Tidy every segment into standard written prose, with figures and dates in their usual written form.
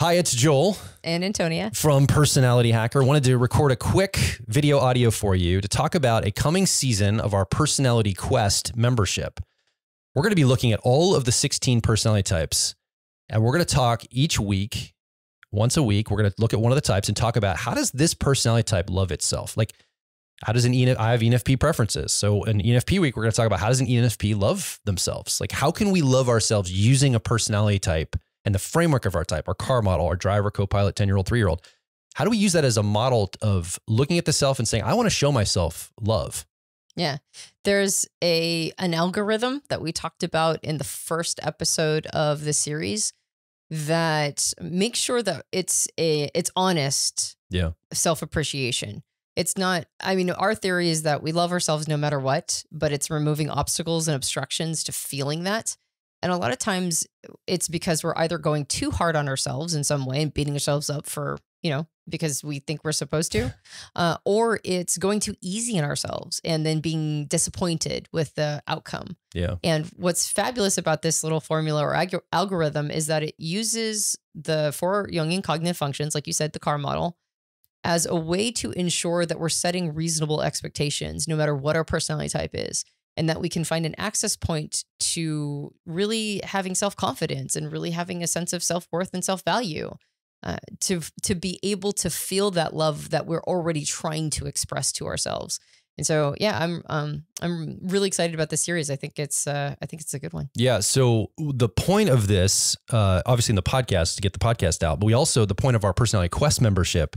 Hi, it's Joel. And Antonia. From Personality Hacker. Wanted to record a quick video audio for you to talk about a coming season of our Personality Quest membership. We're going to be looking at all of the 16 personality types, and we're going to talk each week, once a week, we're going to look at one of the types and talk about how does this personality type love itself? Like, how does an ENFP, I have ENFP preferences. So in ENFP week, we're going to talk about how does an ENFP love themselves? Like, how can we love ourselves using a personality type? And the framework of our type, our CAR model, our driver, co-pilot, 10-year-old, 3-year-old. How do we use that as a model of looking at the self and saying, I want to show myself love? Yeah. There's an algorithm that we talked about in the first episode of the series that makes sure that it's honest self-appreciation. It's not, I mean, our theory is that we love ourselves no matter what, but it's removing obstacles and obstructions to feeling that. And a lot of times it's because we're either going too hard on ourselves in some way and beating ourselves up for, you know, because we think we're supposed to, or it's going too easy on ourselves and then being disappointed with the outcome. Yeah. And what's fabulous about this little formula or algorithm is that it uses the 4 Jungian cognitive functions, like you said, the CAR model, as a way to ensure that we're setting reasonable expectations no matter what our personality type is. And that we can find an access point to really having self-confidence and really having a sense of self-worth and self-value, to be able to feel that love that we're already trying to express to ourselves. And so, yeah, I'm really excited about this series. I think it's a good one. Yeah. So the point of this, obviously in the podcast to get the podcast out, but we also, the point of our Personality Quest membership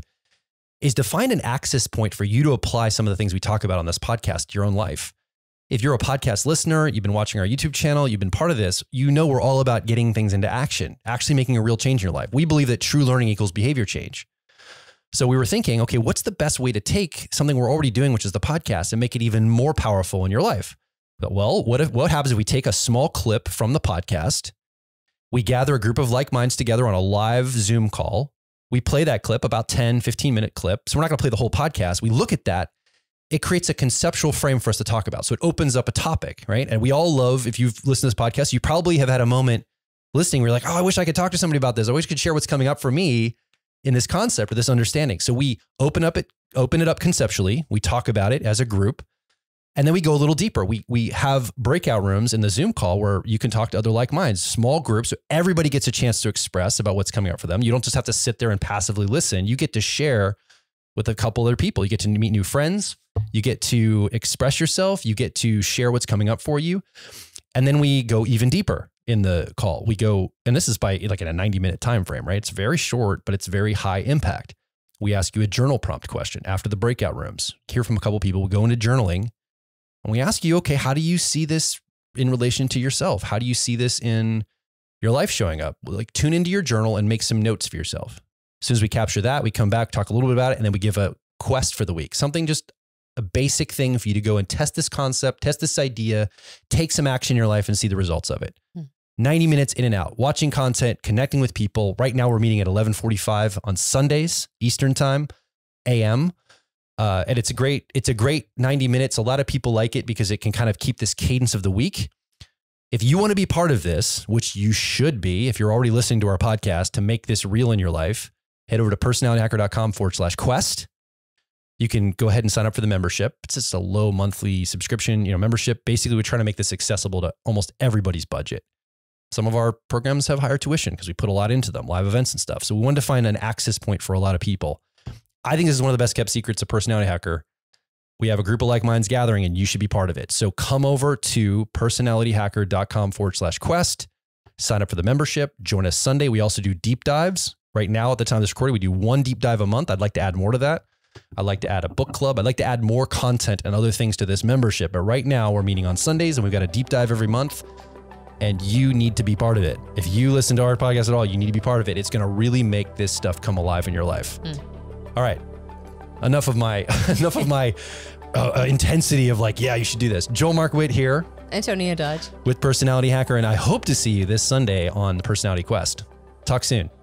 is to find an access point for you to apply some of the things we talk about on this podcast to your own life. If you're a podcast listener, you've been watching our YouTube channel, you've been part of this, you know we're all about getting things into action, actually making a real change in your life. We believe that true learning equals behavior change. So we were thinking, okay, what's the best way to take something we're already doing, which is the podcast, and make it even more powerful in your life? But, well, what happens if we take a small clip from the podcast, we gather a group of like minds together on a live Zoom call, we play that clip, about 10, 15-minute clip, so we're not going to play the whole podcast, we look at that, it creates a conceptual frame for us to talk about. So it opens up a topic, right? And we all love, if you've listened to this podcast, you probably have had a moment listening where you're like, oh, I wish I could talk to somebody about this. I wish I could share what's coming up for me in this concept or this understanding. So we open it up conceptually. We talk about it as a group. And then we go a little deeper. We have breakout rooms in the Zoom call where you can talk to other like minds, small groups. So everybody gets a chance to express about what's coming up for them. You don't just have to sit there and passively listen. You get to share with a couple other people. You get to meet new friends. You get to express yourself. You get to share what's coming up for you. And then we go even deeper in the call. We go, and this is by like in a 90-minute time frame, right? It's very short, but it's very high impact. We ask you a journal prompt question after the breakout rooms. Hear from a couple people. We go into journaling and we ask you, okay, how do you see this in relation to yourself? How do you see this in your life showing up? Like, tune into your journal and make some notes for yourself. As soon as we capture that, we come back, talk a little bit about it, and then we give a quest for the week. Something, just a basic thing for you to go and test this concept, test this idea, take some action in your life and see the results of it. 90 minutes in and out, watching content, connecting with people. Right now we're meeting at 11:45 on Sundays, Eastern time, AM. And it's a great 90 minutes. A lot of people like it because it can kind of keep this cadence of the week. If you want to be part of this, which you should be, if you're already listening to our podcast, to make this real in your life, head over to personalityhacker.com/quest. You can go ahead and sign up for the membership. It's just a low monthly subscription, you know, membership. Basically, we're trying to make this accessible to almost everybody's budget. Some of our programs have higher tuition because we put a lot into them, live events and stuff. So we wanted to find an access point for a lot of people. I think this is one of the best kept secrets of Personality Hacker. We have a group of like minds gathering and you should be part of it. So come over to personalityhacker.com/quest, sign up for the membership, join us Sunday. We also do deep dives. Right now, at the time of this recording, we do one deep dive a month. I'd like to add more to that. I'd like to add a book club. I'd like to add more content and other things to this membership. But right now, we're meeting on Sundays, and we've got a deep dive every month, and you need to be part of it. If you listen to our podcast at all, you need to be part of it. It's going to really make this stuff come alive in your life. All right. Enough of my intensity of like, yeah, you should do this. Joel Mark Witt here. Antonia Dodge. With Personality Hacker, and I hope to see you this Sunday on Personality Quest. Talk soon.